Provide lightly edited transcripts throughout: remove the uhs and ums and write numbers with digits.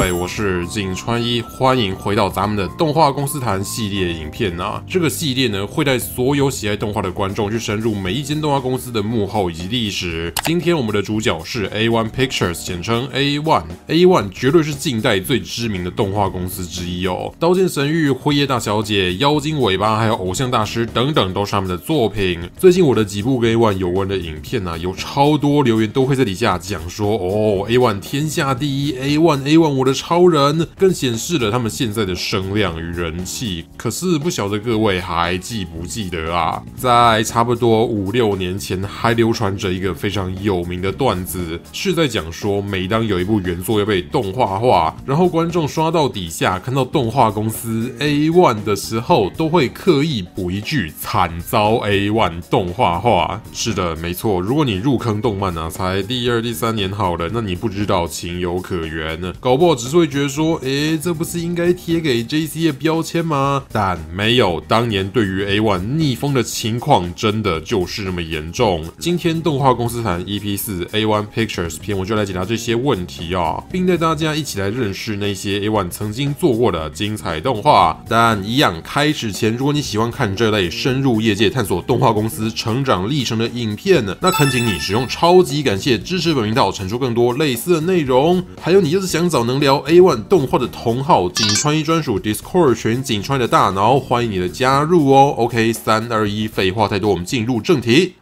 位，我是井川一，欢迎回到咱们的动画公司谈系列影片啊。这个系列呢，会带所有喜爱动画的观众去深入每一间动画公司的幕后以及历史。今天我们的主角是 A-1 Pictures， 简称 A-1。A-1 绝对是近代最知名的动画公司之一哦，《刀剑神域》、《辉夜大小姐》、《妖精尾巴》还有《偶像大师》等等都是他们的作品。最近我的几部跟 A-1 有关的影片啊，有超多留言都会在底下讲说哦 ，A-1 天下第一 ，A-1 我的超人，更显示了他们现在的声量与人气。可是不晓得各位还记不记得啊？在差不多5、6年前，还流传着一个非常有名的段子，是在讲说，每当有一部原作要被动画化，然后观众刷到底下看到动画公司 A-1 的时候，都会刻意补一句“惨遭 A-1 动画化”。是的，没错。如果你入坑动漫啊，才第2、第3年好了，那你不知道情有可原呢。搞不好只是会觉得说，这不是应该贴给 JC 的标签吗？但没有，当年对于 A-1 逆风的情况真的就是那么严重。今天动画公司谈 EP4 A-1 Pictures 篇，我就来解答这些问题啊，并带大家一起来认识那些 A-1 曾经做过的精彩动画。但一样，开始前，如果你喜欢看这类深入业界探索动画公司成长历程的影片，那恳请你使用超级感谢支持本频道，产出更多类似的内容。还有，你就是想找能聊 A-1 动画的同好，井川一专属 Discord 群，井川一的大脑，欢迎你的加入哦。OK， 3、2、1，废话太多，我们进入正题。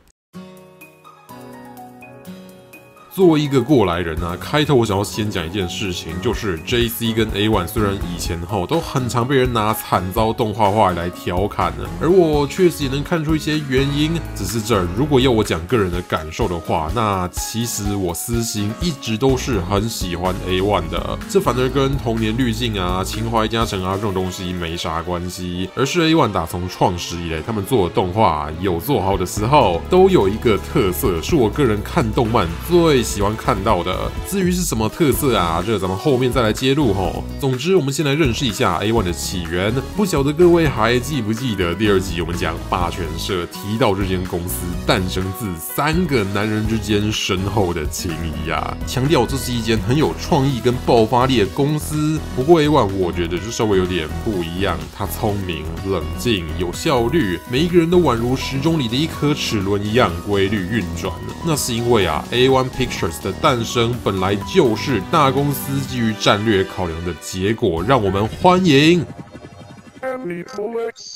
作为一个过来人啊，开头我想要先讲一件事情，就是 JC 跟 A-1 虽然以前都很常被人拿惨遭动画化来调侃呢，而我确实也能看出一些原因。只是这儿如果要我讲个人的感受的话，那其实我私心一直都是很喜欢 A-1 的，这反而跟童年滤镜啊、情怀加成啊这种东西没啥关系，而是 A-1 打从创始以来，他们做的动画有做好的时候，都有一个特色，是我个人看动漫最喜欢看到的。至于是什么特色啊，这咱们后面再来揭露吼。总之，我们先来认识一下 A-1 的起源。不晓得各位还记不记得第2集我们讲霸权社提到这间公司诞生自3个男人之间深厚的情谊啊，强调这是一间很有创意跟爆发力的公司。不过 A-1 我觉得就稍微有点不一样，他聪明、冷静、有效率，每一个人都宛如时钟里的一颗齿轮一样规律运转。那是因为啊 ，A-1 Pictures 的诞生本来就是大公司基于战略考量的结果，让我们欢迎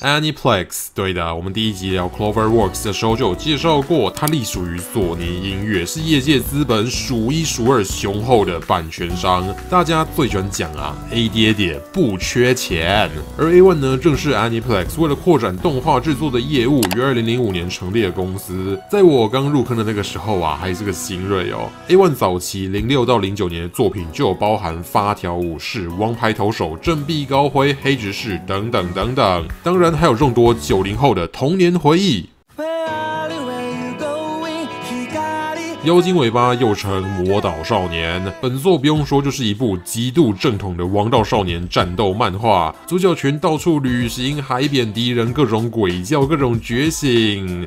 Aniplex。 对的，我们第1集聊 CloverWorks 的时候就有介绍过，它隶属于索尼音乐，是业界资本数1数2雄厚的版权商。大家最喜欢讲啊 ，A 爹爹不缺钱。而 A-1 呢，正是 Aniplex 为了扩展动画制作的业务，于2005年成立的公司。在我刚入坑的那个时候啊，还是个新锐哦。A-1 早期06到09年的作品就有包含《发条武士》、《王牌投手》、《振臂高挥》、《黑执事》等等，当然还有众多90后的童年回忆。妖精尾巴又称魔导少年，本作不用说就是一部极度正统的王道少年战斗漫画，主角群到处旅行，海扁敌人，各种鬼叫，各种觉醒。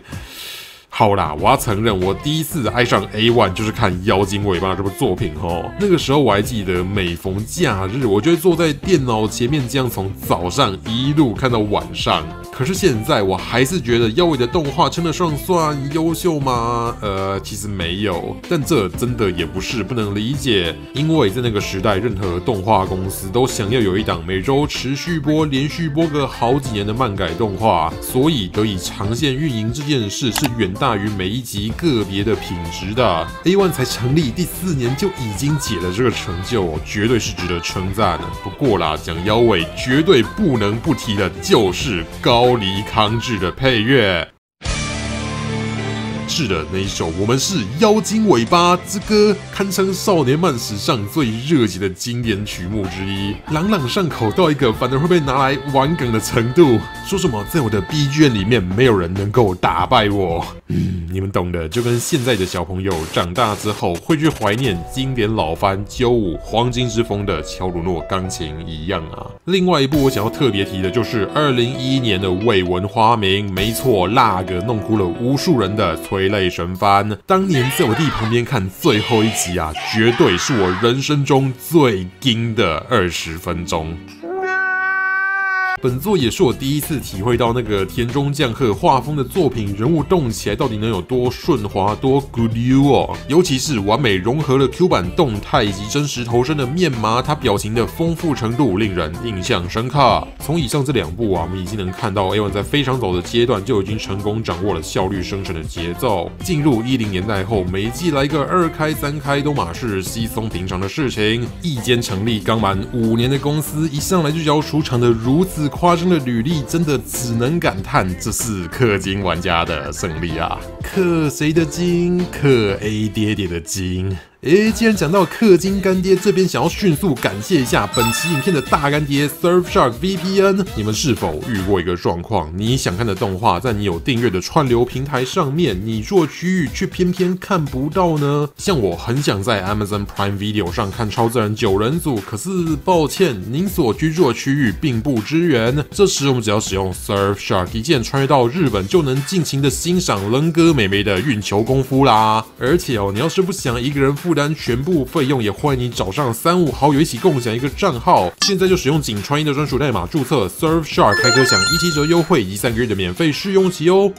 好啦，我要承认，我第一次爱上 A-1 就是看《妖精尾巴》这部作品哦。那个时候我还记得，每逢假日，我就会坐在电脑前面，这样从早上一路看到晚上。可是现在我还是觉得妖尾的动画称得上算优秀吗？其实没有，但这真的也不是不能理解，因为在那个时代，任何动画公司都想要有一档每周持续播、连续播个好几年的漫改动画，所以得以长线运营这件事是远大于每一集个别的品质的。A-1 才成立第4年就已经解了这个成就，绝对是值得称赞的。不过啦，讲妖尾绝对不能不提的就是高梨康治的配乐。是的，那一首《我们是妖精尾巴之歌》堪称少年漫史上最热血的经典曲目之一，朗朗上口到一个反而会被拿来玩梗的程度。说什么在我的 BGM 里面没有人能够打败我，你们懂的。就跟现在的小朋友长大之后会去怀念经典老番95黄金之风的乔鲁诺钢琴一样啊。另外一部我想要特别提的就是2011年的未闻花名，没错，那个弄哭了无数人的《催垂泪神翻。当年在我弟旁边看最后一集啊，绝对是我人生中最惊的20分钟。 本作也是我第一次体会到那个田中将贺画风的作品，人物动起来到底能有多顺滑、多 good you 哦！尤其是完美融合了 Q 版动态以及真实头身的面麻，它表情的丰富程度令人印象深刻。从以上这两部啊，我们已经能看到 A1 在非常早的阶段就已经成功掌握了效率生成的节奏。进入10年代后，每一季来个2开3开都马是稀松平常的事情。一间成立刚满5年的公司，一上来就摇出场的如此 夸张的履历，真的只能感叹这是氪金玩家的胜利啊！氪谁的金？氪 A 爹爹的金。 诶，既然讲到氪金干爹，这边想要迅速感谢一下本期影片的大干爹 Surfshark VPN。你们是否遇过一个状况？你想看的动画，在你有订阅的串流平台上面，你做区域却偏偏看不到呢？像我很想在 Amazon Prime Video 上看《超自然9人组》，可是抱歉，您所居住的区域并不支援。这时我们只要使用 Surfshark 一键穿越到日本，就能尽情的欣赏棱哥妹妹的运球功夫啦。而且哦，你要是不想一个人付 负担全部费用，也欢迎你找上3、5好友一起共享一个账号。现在就使用井川一的专属代码注册 Surfshark， 还可享17折优惠以及3个月的免费试用期哦。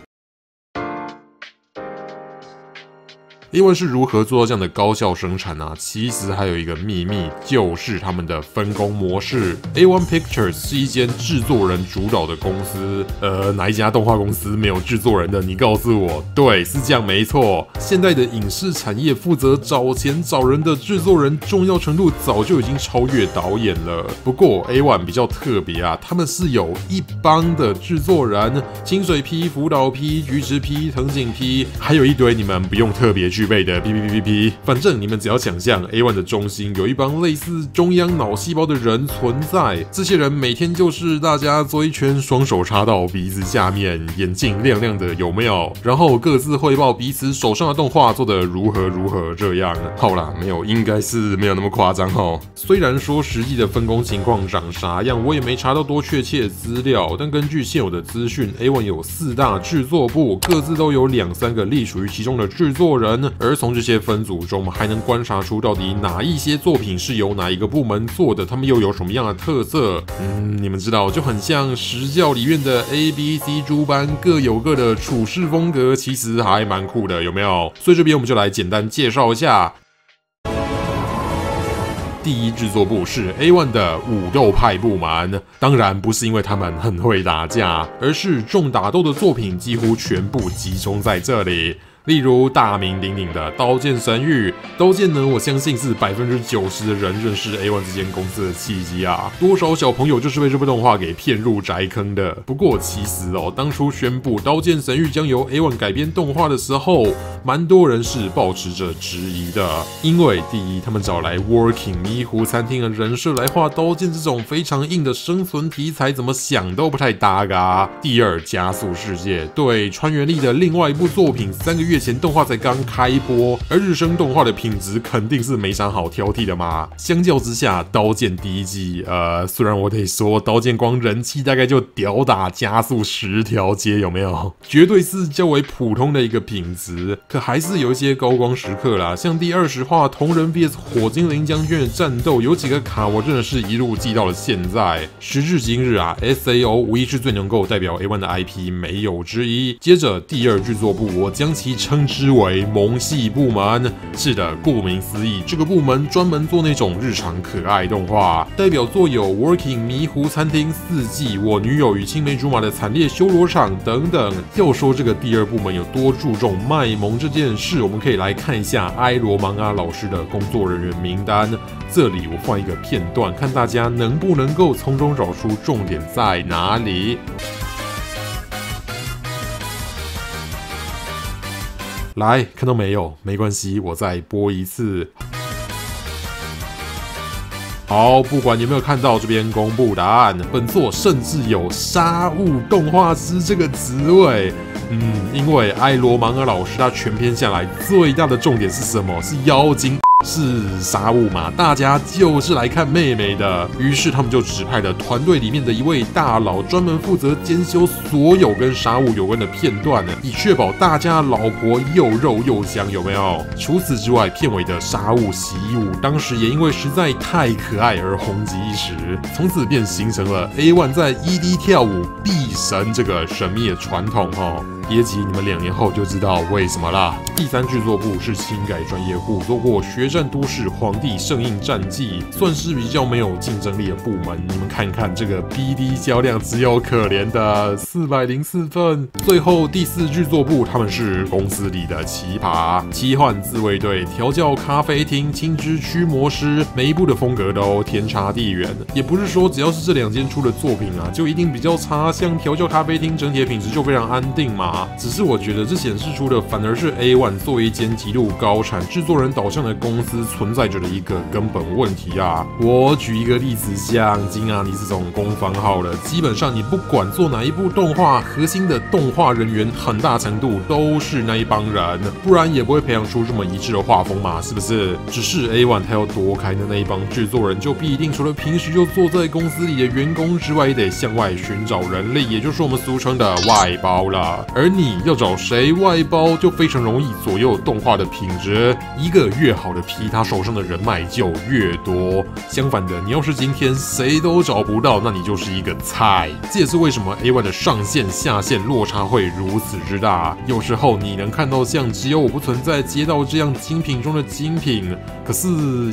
A1是如何做到这样的高效生产啊？其实还有一个秘密，就是他们的分工模式。A1 Pictures 是一间制作人主导的公司，哪一家动画公司没有制作人的？你告诉我，对，是这样没错。现在的影视产业负责找钱找人的制作人，重要程度早就已经超越导演了。不过 A1 比较特别啊，他们是有一帮的制作人，清水 P、福岛 P、菊池 P、藤井 P， 还有一堆你们不用特别 具备的 PPPPP， 反正你们只要想象 A1 的中心有一帮类似中央脑细胞的人存在，这些人每天就是大家坐一圈，双手插到鼻子下面，眼睛亮亮的，有没有？然后各自汇报彼此手上的动画做得如何如何这样。好啦，没有，应该是没有那么夸张哦。虽然说实际的分工情况长啥样，我也没查到多确切资料，但根据现有的资讯 ，A1 有4大制作部，各自都有2、3个隶属于其中的制作人。 而从这些分组中，我们还能观察出到底哪一些作品是由哪一个部门做的，他们又有什么样的特色？你们知道，就很像食教里面的 A、B、C 诸班各有各的处事风格，其实还蛮酷的，有没有？所以这边我们就来简单介绍一下。 第一制作部是 A1 的武斗派部门，当然不是因为他们很会打架，而是重打斗的作品几乎全部集中在这里。例如大名鼎鼎的《刀剑神域》，《刀剑》呢，我相信是90%的人认识 A1 这间公司的契机啊。多少小朋友就是被这部动画给骗入宅坑的。不过其实哦，当初宣布《刀剑神域》将由 A1 改编动画的时候，蛮多人是抱持着质疑的，因为第一，他们找来 Working 迷糊餐厅的人设来画刀剑这种非常硬的生存题材，怎么想都不太搭嘎。第二，加速世界对川原砾的另外一部作品，3个月前动画才刚开播，而日升动画的品质肯定是没啥好挑剔的嘛。相较之下，刀剑第一季，虽然我得说，刀剑光人气大概就屌打加速10条街，有没有？绝对是较为普通的一个品质，可还是有一些高光时刻啦，像第20话同人 VS 火精灵将军的战斗，有几个卡我真的是一路记到了现在。时至今日啊 ，SAO 无疑是最能够代表 A1 的 IP， 没有之一。接着第二制作部，我将其称之为萌系部门。是的，顾名思义，这个部门专门做那种日常可爱动画，代表作有 Working 迷糊餐厅、4季、我女友与青梅竹马的惨烈修罗场等等。要说这个第二部门有多注重卖萌这件事，我们可以来看一下埃罗芒阿老师的工作人员名单。 这里我放一个片段，看大家能不能够从中找出重点在哪里。 来，看到没有？没关系，我再播一次。好，不管有没有看到，这边公布答案。本作甚至有沙悟动画师这个职位。因为埃罗芒阿老师他全篇下来最大的重点是什么？是妖精。是杀物嘛，大家就是来看妹妹的。于是他们就指派了团队里面的一位大佬，专门负责监修所有跟杀物有关的片段呢，以确保大家老婆又肉又香，有没有？除此之外，片尾的杀物洗衣舞当时也因为实在太可爱而红极一时，从此便形成了 A1 在 ED 跳舞必神这个神秘的传统哦。别急，你们2年后就知道为什么啦。第3制作部是轻改专业部，做过《决战都市》《皇帝圣印战记》，算是比较没有竞争力的部门。你们看看这个 BD 销量只有可怜的404份。最后第4制作部，他们是公司里的奇葩，奇幻自卫队、调教咖啡厅、青之驱魔师，每一部的风格都天差地远。也不是说只要是这2间出的作品啊，就一定比较差。像调教咖啡厅整体的品质就非常安定嘛。只是我觉得这显示出的反而是 A1 作为一间极度高产、制作人导向的公司存在着的一个根本问题啊！我举一个例子，像金阿尼这种工坊好了，基本上你不管做哪一部动画，核心的动画人员很大程度都是那一帮人，不然也不会培养出这么一致的画风嘛，是不是？只是 A1 他要躲开的那一帮制作人，就必定除了平时就坐在公司里的员工之外，也得向外寻找人力，也就是我们俗称的外包啦。而你要找谁外包，就非常容易左右动画的品质，一个越好的皮他手上的人脉就越多，相反的，你要是今天谁都找不到，那你就是一个菜。这也是为什么 A1 的上线下线落差会如此之大。有时候你能看到像只有我不存在街道这样精品中的精品，可是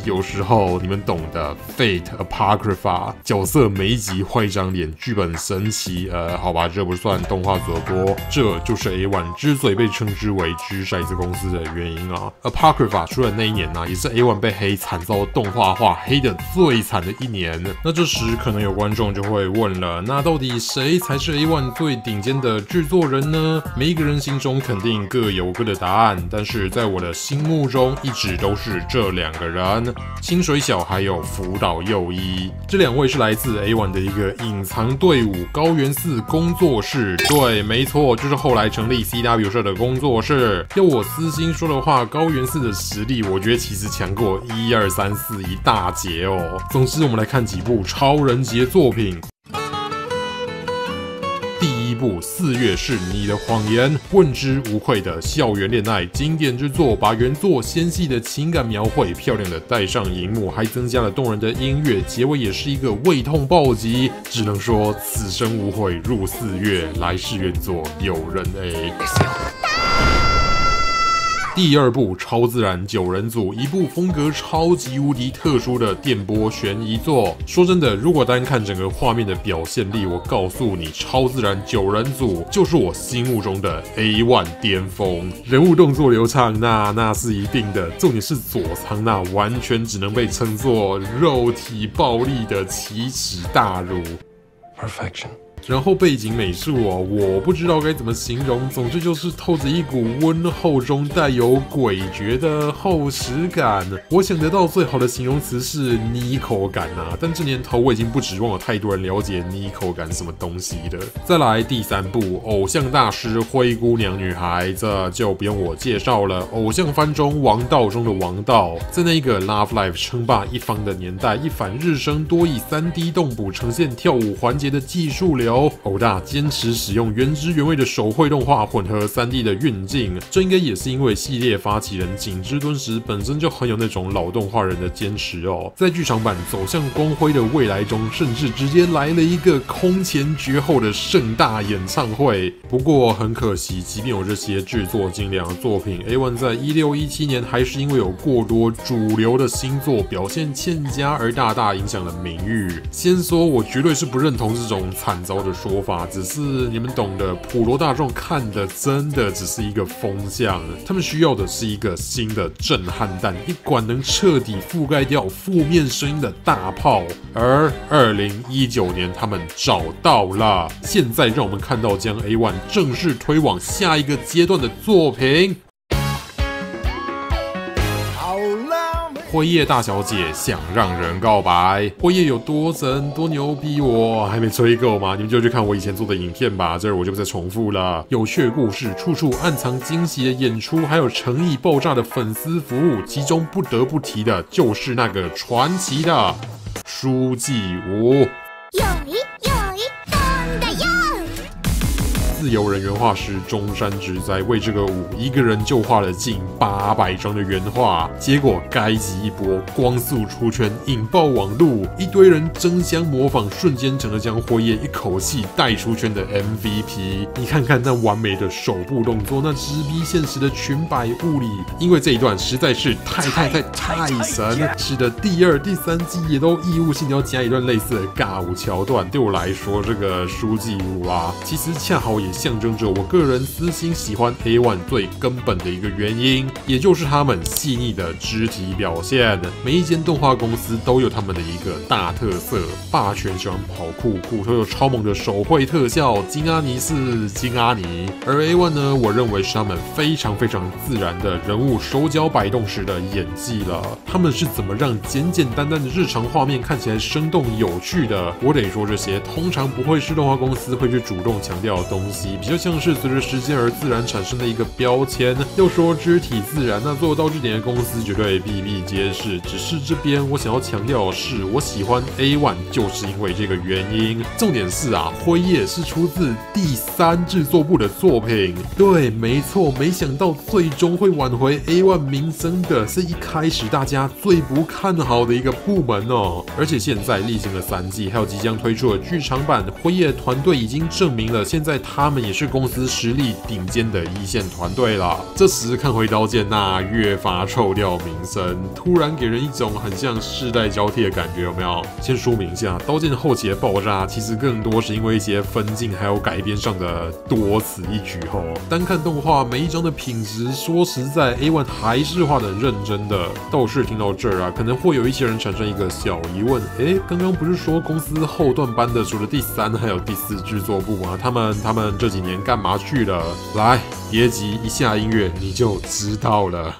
有时候你们懂的 ，Fate Apocrypha 角色每一集换一张脸，剧本神奇，好吧，这不算动画主播，这就是 A1 之所以被称之为掷骰子公司的原因啊。Apocrypha 出了那一年呢，也是 A1 被黑惨遭动画化黑的最惨的1年。那这时可能有观众就会问了，那到底谁才是 A1 最顶尖的制作人呢？每一个人心中肯定各有各的答案，但是在我的心目中一直都是这2个人，清水晓还有福岛佑一。这2位是来自 A1 的一个隐藏队伍高原寺工作室。对，没错，就是后来成立 CW 社的工作室。要我私心说的话，高原寺的实力我觉得其实强过1、2、3、4一大截哦。总之，我们来看几部超人级的作品。第1部《4月是你的谎言》，问之无愧的校园恋爱经典之作，把原作纤细的情感描绘漂亮的带上荧幕，还增加了动人的音乐，结尾也是一个胃痛暴击。只能说此生无悔入4月，来世愿做友人 A。 第2部《超自然9人组》，一部风格超级无敌特殊的电波悬疑作。说真的，如果单看整个画面的表现力，我告诉你，《超自然9人组》就是我心目中的 A1 巅峰。人物动作流畅，那是一定的。重点是佐仓那完全只能被称作肉体暴力的奇耻大辱。Perfection。然后背景美术哦，我不知道该怎么形容，总之就是透着一股温厚中带有诡谲的厚实感。我想得到最好的形容词是妮蔻感啊，但这年头我已经不指望有太多人了解妮蔻感什么东西的。再来第3部《偶像大师灰姑娘女孩》，这就不用我介绍了，偶像番中王道中的王道，在那个 Love Live 称霸一方的年代，一反日升多以 3D 动捕呈现跳舞环节的技术流。偶大坚持使用原汁原味的手绘动画混合 3D 的运镜，这应该也是因为系列发起人井之敦实本身就很有那种老动画人的坚持哦。在剧场版走向光辉的未来中，甚至直接来了一个空前绝后的盛大演唱会。不过很可惜，即便有这些制作精良的作品， A1 在16、17年还是因为有过多主流的新作表现欠佳而大大影响了名誉。先说，我绝对是不认同这种惨遭的说法，只是你们懂的，普罗大众看的真的只是一个风向，他们需要的是一个新的震撼弹，一管能彻底覆盖掉负面声音的大炮。而2019年他们找到了，现在让我们看到将 A1 正式推往下一个阶段的作品。辉夜大小姐想让人告白。辉夜有多神多牛逼我还没吹够吗？你们就去看我以前做的影片吧，这我就不再重复了。有趣的故事，处处暗藏惊喜的演出，还有诚意爆炸的粉丝服务，其中不得不提的就是那个传奇的书记吴。 自由人原画师中山直哉为这个舞一个人就画了近800张的原画，结果该集一波光速出圈，引爆网路，一堆人争相模仿，瞬间成了将辉夜一口气带出圈的 MVP。你看看那完美的手部动作，那直逼现实的裙摆物理，因为这一段实在是太神，使得第2、第3季也都义务性要加一段类似的尬舞桥段。对我来说，这个书记舞啊，其实恰好也象征着我个人私心喜欢 A1 最根本的一个原因，也就是他们细腻的肢体表现。每一间动画公司都有他们的一个大特色，霸权喜欢跑酷，骨头有超猛的手绘特效，金阿尼是金阿尼。而 A1 呢，我认为是他们非常自然的人物手脚摆动时的演技了。他们是怎么让简单的日常画面看起来生动有趣的？我得说，这些通常不会是动画公司会去主动强调的东西，比较像是随着时间而自然产生的一个标签。要说肢体自然，那做到这点的公司绝对比比皆是。只是这边我想要强调的是，我喜欢 A1 就是因为这个原因。重点是啊，辉夜是出自第3制作部的作品。对，没错，没想到最终会挽回 A1 名声的是一开始大家最不看好的一个部门哦。而且现在历经了3季，还有即将推出的剧场版，辉夜团队已经证明了现在他们也是公司实力顶尖的一线团队啦。这时看回刀剑，那越发臭掉名声，突然给人一种很像世代交替的感觉，有没有？先说明一下，刀剑后期的爆炸其实更多是因为一些分镜还有改编上的多此一举后，单看动画每一张的品质，说实在 A1 还是画的认真的。倒是听到这儿啊，可能会有一些人产生一个小疑问，刚刚不是说公司后段班的除了第3还有第4制作部吗？他们这几年干嘛去了？来，别急，一下音乐你就知道了。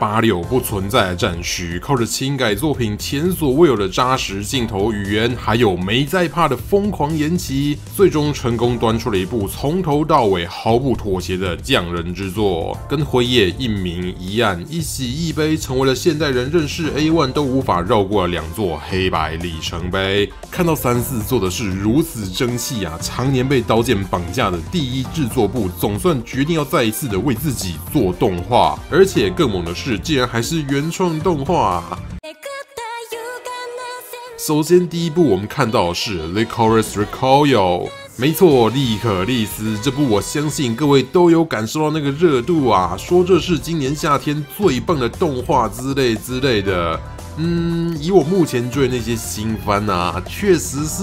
86不存在的战区，靠着轻改作品前所未有的扎实镜头语言，还有没在怕的疯狂延期，最终成功端出了一部从头到尾毫不妥协的匠人之作，跟辉夜一明一暗一喜一悲，成为了现代人认识 A1 都无法绕过的2座黑白里程碑。看到34做的是如此争气啊，常年被刀剑绑架的第1制作部，总算决定要再一次的为自己做动画，而且更猛的是，竟然还是原创动画啊。首先，第一部我们看到的是《Licorice Recoil》。没错，利可利斯这部，我相信各位都有感受到那个热度啊，说这是今年夏天最棒的动画之类的。以我目前追的那些新番啊，确实是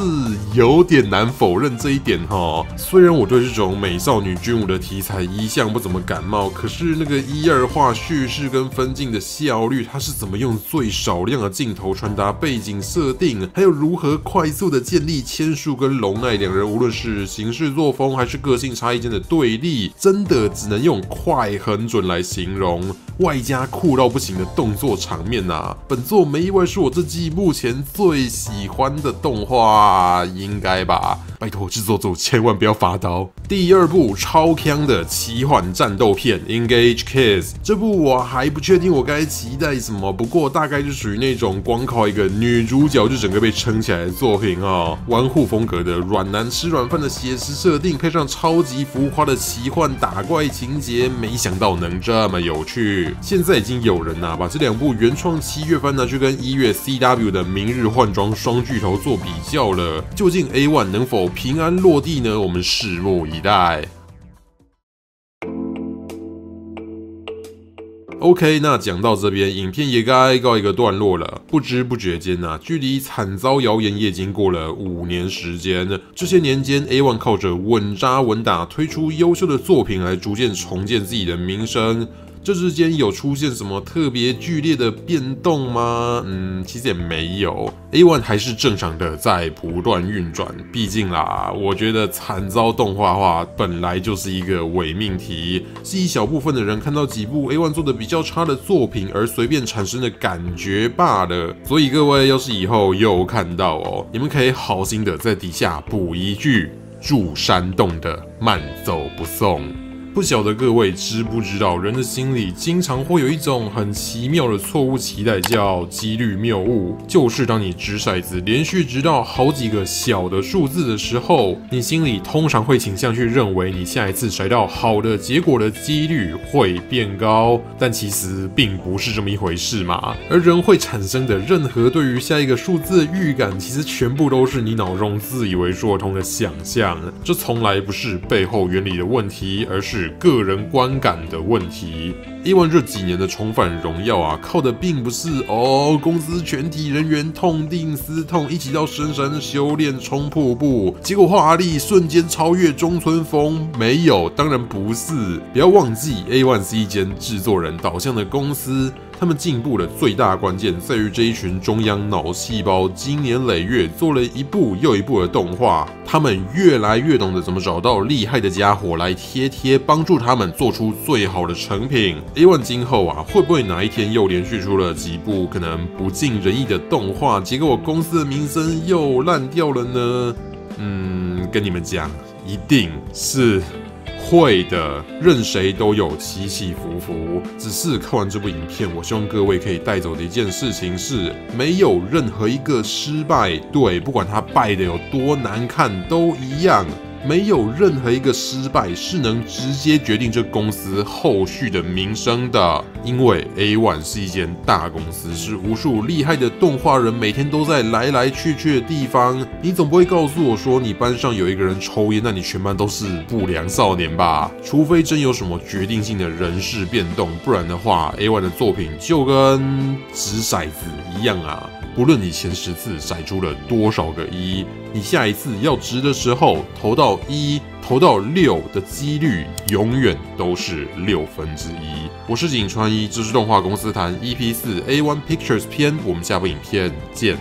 有点难否认这一点哈。虽然我对这种美少女军武的题材一向不怎么感冒，可是那个1、2话叙事跟分镜的效率，它是怎么用最少量的镜头传达背景设定，还有如何快速的建立千树跟龙奈2人无论是行事作风还是个性差异间的对立，真的只能用快很准来形容。外加酷到不行的动作场面啊，本作没意外是我这季目前最喜欢的动画，应该吧？拜托制作组千万不要发刀。第2部超强的奇幻战斗片《Engage Kids》，这部我还不确定我该期待什么，不过大概就属于那种光靠一个女主角就整个被撑起来的作品哦。玩酷风格的软男吃软饭的写实设定，配上超级浮夸的奇幻打怪情节，没想到能这么有趣。现在已经有人把这2部原创7月番拿去跟1月 CW 的《明日换装》双巨头做比较了，究竟 A1 能否平安落地呢？我们拭目以待。OK， 那讲到这边，影片也该告一个段落了。不知不觉间啊，距离惨遭谣言也已经过了5年时间。这些年间 ，A1 靠着稳扎稳打推出优秀的作品来逐渐重建自己的名声。这之间有出现什么特别剧烈的变动吗？其实也没有 ，A1 还是正常的在不断运转。毕竟啦，我觉得惨遭动画化本来就是一个伪命题，是一小部分的人看到几部 A1 做的比较差的作品而随便产生的感觉罢了。所以各位要是以后又看到哦，你们可以好心的在底下补一句：住山洞的慢走不送。 不晓得各位知不知道，人的心里经常会有一种很奇妙的错误期待，叫几率谬误。就是当你掷骰子连续掷到好几个小的数字的时候，你心里通常会倾向去认为你下一次骰到好的结果的几率会变高，但其实并不是这么一回事嘛。而人会产生的任何对于下一个数字的预感，其实全部都是你脑中自以为说得通的想象，这从来不是背后原理的问题，而是 个人观感的问题。A1这几年的重返荣耀啊，靠的并不是公司全体人员痛定思痛，一起到深山修炼冲瀑布，结果华丽瞬间超越中村峰。没有，当然不是。不要忘记 ，A1是一间制作人导向的公司。 他们进步的最大关键在于这一群中央脑细胞，经年累月做了一部又一部的动画，他们越来越懂得怎么找到厉害的家伙来贴，帮助他们做出最好的成品。A1今后啊，会不会哪一天又连续出了几部可能不尽人意的动画，结果公司的名声又烂掉了呢？跟你们讲，一定是 会的，任谁都有起起伏伏。只是看完这部影片，我希望各位可以带走的一件事情是，没有任何一个失败，对，不管它败的有多难看，都一样。 没有任何一个失败是能直接决定这公司后续的名声的，因为 A1是一间大公司，是无数厉害的动画人每天都在来来去去的地方。你总不会告诉我说你班上有一个人抽烟，那你全班都是不良少年吧？除非真有什么决定性的人事变动，不然的话 ，A1的作品就跟掷骰子一样啊。 不论你前10次骰出了多少个1，你下一次要掷的时候投到1、投到6的几率永远都是1/6。我是井川一，这是动画公司谈 EP4 A1 Pictures 篇，我们下部影片见。